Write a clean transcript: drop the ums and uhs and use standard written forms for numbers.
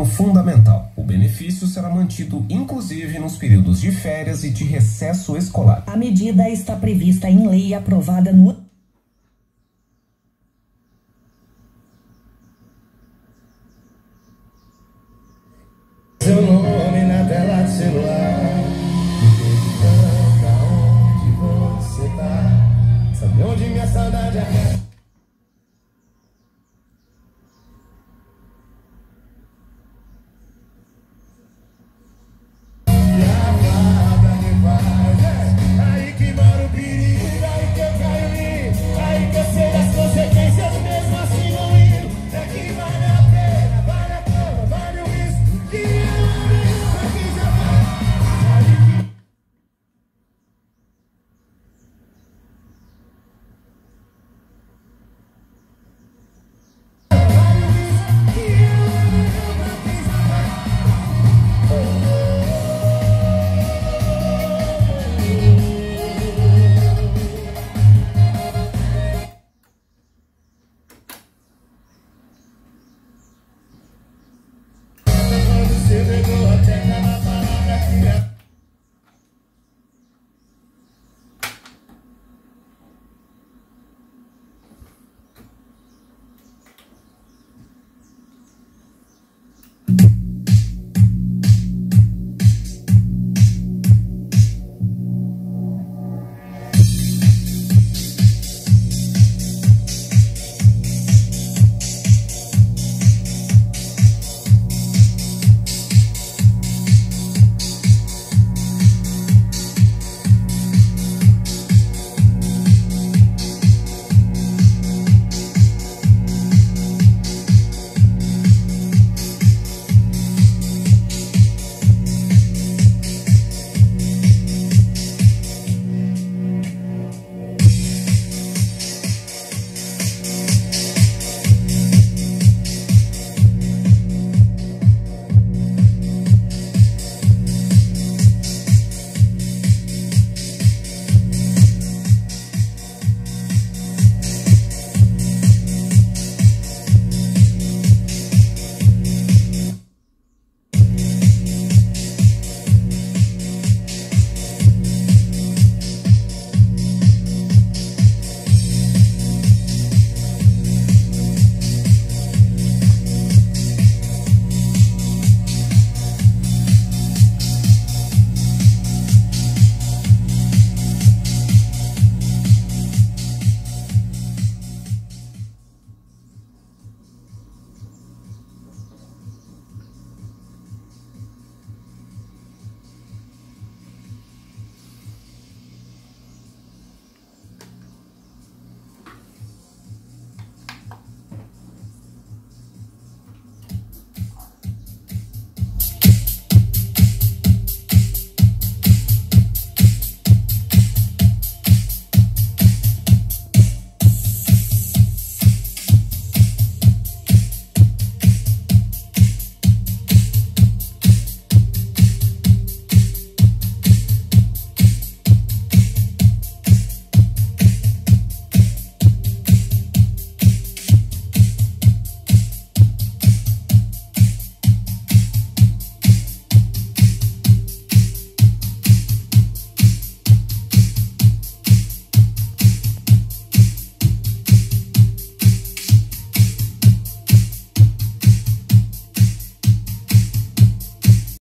plano fundamental. O benefício será mantido, inclusive, nos períodos de férias e de recesso escolar. A medida está prevista em lei aprovada no